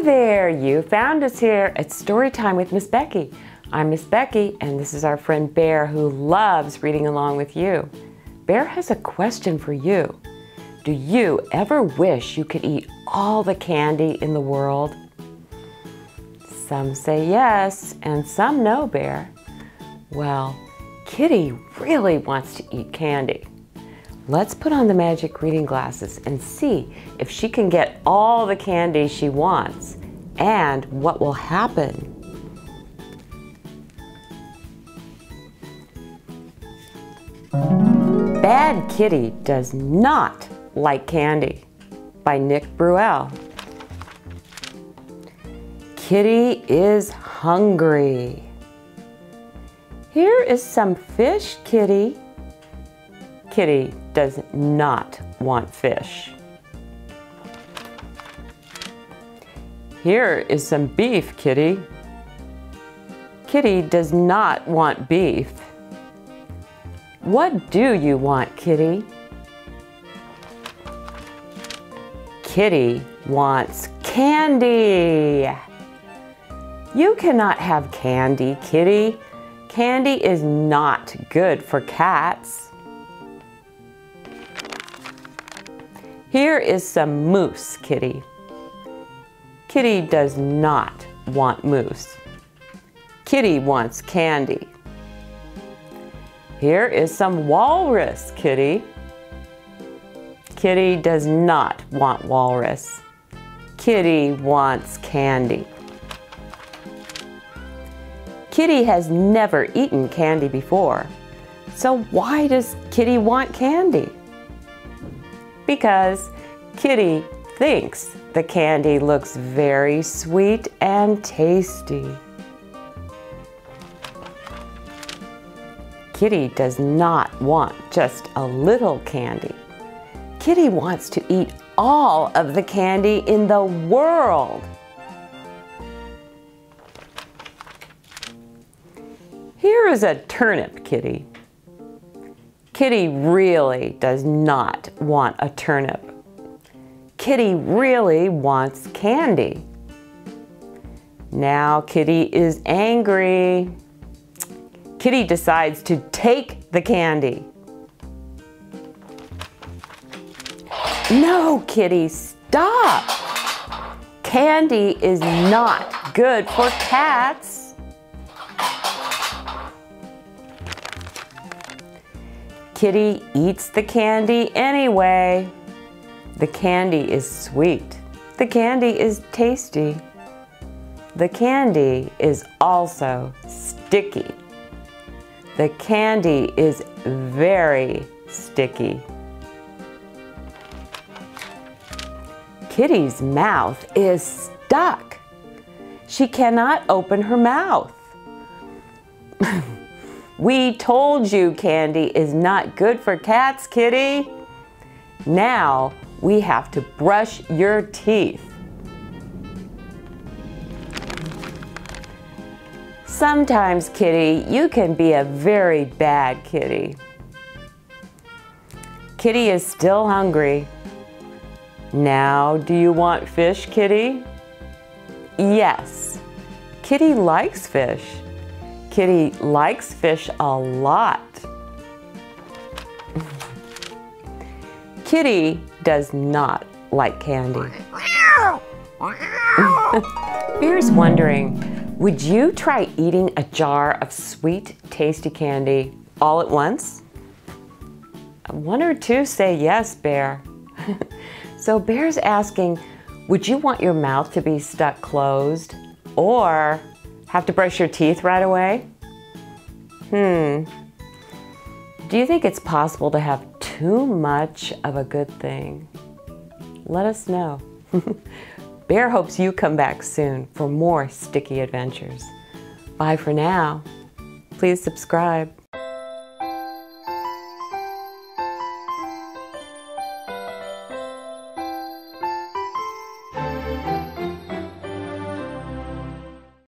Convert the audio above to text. Hi there, you found us here at Storytime with Miss Becky. I'm Miss Becky and this is our friend Bear who loves reading along with you. Bear has a question for you. Do you ever wish you could eat all the candy in the world? Some say yes and some no, Bear. Well, Kitty really wants to eat candy. Let's put on the magic reading glasses and see if she can get all the candy she wants and what will happen. Bad Kitty Does Not Like Candy by Nick Bruel. Kitty is hungry. Here is some fish, Kitty. Kitty does not want fish. Here is some beef, Kitty. Kitty does not want beef. What do you want, Kitty? Kitty wants candy. You cannot have candy, Kitty. Candy is not good for cats. Here is some mousse, Kitty. Kitty does not want mousse. Kitty wants candy. Here is some walrus, Kitty. Kitty does not want walrus. Kitty wants candy. Kitty has never eaten candy before. So why does Kitty want candy? Because Kitty thinks the candy looks very sweet and tasty. Kitty does not want just a little candy. Kitty wants to eat all of the candy in the world. Here is a turnip, Kitty. Kitty really does not want a turnip. Kitty really wants candy. Now Kitty is angry. Kitty decides to take the candy. No, Kitty, stop! Candy is not good for cats. Kitty eats the candy anyway. The candy is sweet. The candy is tasty. The candy is also sticky. The candy is very sticky. Kitty's mouth is stuck. She cannot open her mouth. We told you candy is not good for cats, Kitty. Now we have to brush your teeth. Sometimes, Kitty, you can be a very bad kitty. Kitty is still hungry. Now, do you want fish, Kitty? Yes, Kitty likes fish. Kitty likes fish a lot. Kitty does not like candy. Bear's wondering, would you try eating a jar of sweet, tasty candy all at once? One or two say yes, Bear. So Bear's asking, would you want your mouth to be stuck closed or have to brush your teeth right away? Do you think it's possible to have too much of a good thing? Let us know. Bear hopes you come back soon for more sticky adventures. Bye for now. Please subscribe.